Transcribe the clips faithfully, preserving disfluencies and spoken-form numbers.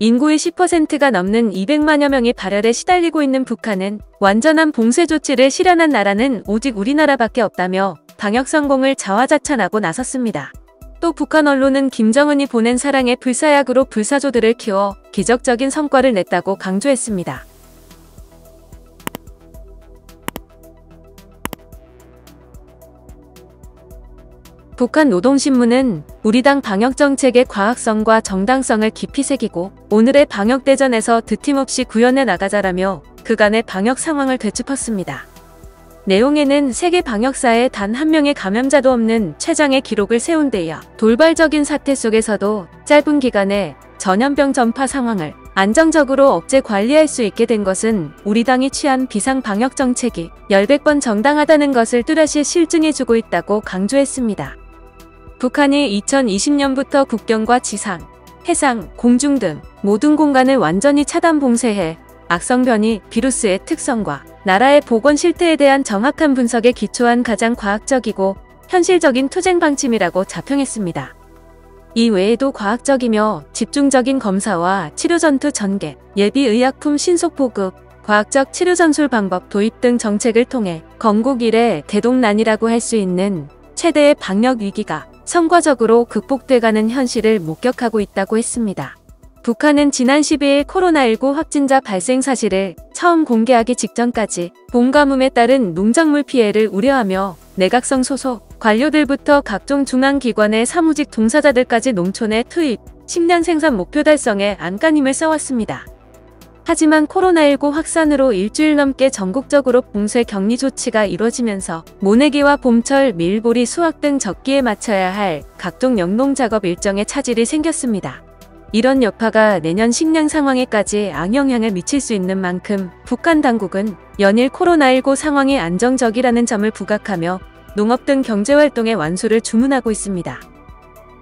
인구의 십 퍼센트가 넘는 이백만여 명이 발열에 시달리고 있는 북한은 완전한 봉쇄 조치를 실현한 나라는 오직 우리나라밖에 없다며 방역 성공을 자화자찬하고 나섰습니다. 또 북한 언론은 김정은이 보낸 사랑의 불사약으로 불사조들을 키워 기적적인 성과를 냈다고 강조했습니다. 북한 노동신문은 우리 당 방역정책의 과학성과 정당성을 깊이 새기고 오늘의 방역대전에서 드팀없이 구현해 나가자라며 그간의 방역 상황을 되짚었습니다. 내용에는 세계 방역사에 단 한 명의 감염자도 없는 최장의 기록을 세운 데 이어 돌발적인 사태 속에서도 짧은 기간에 전염병 전파 상황을 안정적으로 억제 관리할 수 있게 된 것은 우리 당이 취한 비상방역정책이 열백 번 정당하다는 것을 뚜렷이 실증해주고 있다고 강조했습니다. 북한이 이천이십 년부터 국경과 지상, 해상, 공중 등 모든 공간을 완전히 차단 봉쇄해 악성 변이, 비루스의 특성과 나라의 보건 실태에 대한 정확한 분석에 기초한 가장 과학적이고 현실적인 투쟁 방침이라고 자평했습니다. 이 외에도 과학적이며 집중적인 검사와 치료전투 전개, 예비의약품 신속 보급, 과학적 치료 전술 방법 도입 등 정책을 통해 건국 이래 대동난이라고 할 수 있는 최대의 방역 위기가 성과적으로 극복돼가는 현실을 목격하고 있다고 했습니다. 북한은 지난 십이일 코로나 일구 확진자 발생 사실을 처음 공개하기 직전까지 봄 가뭄에 따른 농작물 피해를 우려하며 내각성 소속 관료들부터 각종 중앙기관의 사무직 종사자들까지 농촌에 투입, 십 년 생산 목표 달성에 안간힘을 써왔습니다. 하지만 코로나 일구 확산으로 일주일 넘게 전국적으로 봉쇄 격리 조치가 이루어지면서 모내기와 봄철, 밀보리, 수확 등 적기에 맞춰야 할 각종 영농작업 일정에 차질이 생겼습니다. 이런 여파가 내년 식량 상황에까지 악영향을 미칠 수 있는 만큼 북한 당국은 연일 코로나 일구 상황이 안정적이라는 점을 부각하며 농업 등 경제활동의 완수를 주문하고 있습니다.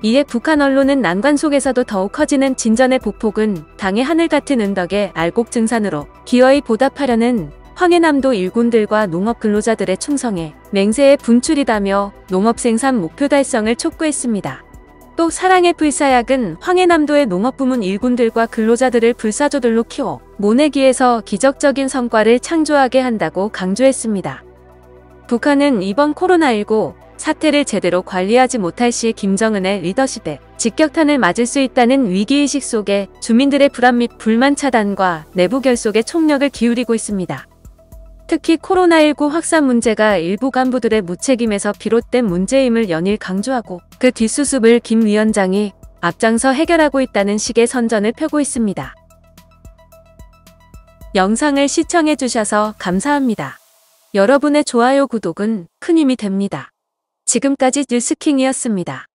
이에 북한 언론은 난관 속에서도 더욱 커지는 진전의 보폭은 당의 하늘 같은 은덕에 알곡증산으로 기어이 보답하려는 황해남도 일꾼들과 농업 근로자들의 충성에 맹세의 분출이다며 농업 생산 목표 달성을 촉구했습니다. 또 사랑의 불사약은 황해남도의 농업부문 일꾼들과 근로자들을 불사조들로 키워 모내기에서 기적적인 성과를 창조하게 한다고 강조했습니다. 북한은 이번 코로나 일구 사태를 제대로 관리하지 못할 시 김정은의 리더십에 직격탄을 맞을 수 있다는 위기의식 속에 주민들의 불안 및 불만 차단과 내부 결속에 총력을 기울이고 있습니다. 특히 코로나 일구 확산 문제가 일부 간부들의 무책임에서 비롯된 문제임을 연일 강조하고 그 뒷수습을 김 위원장이 앞장서 해결하고 있다는 식의 선전을 펴고 있습니다. 영상을 시청해주셔서 감사합니다. 여러분의 좋아요, 구독은 큰 힘이 됩니다. 지금까지 뉴스킹이었습니다.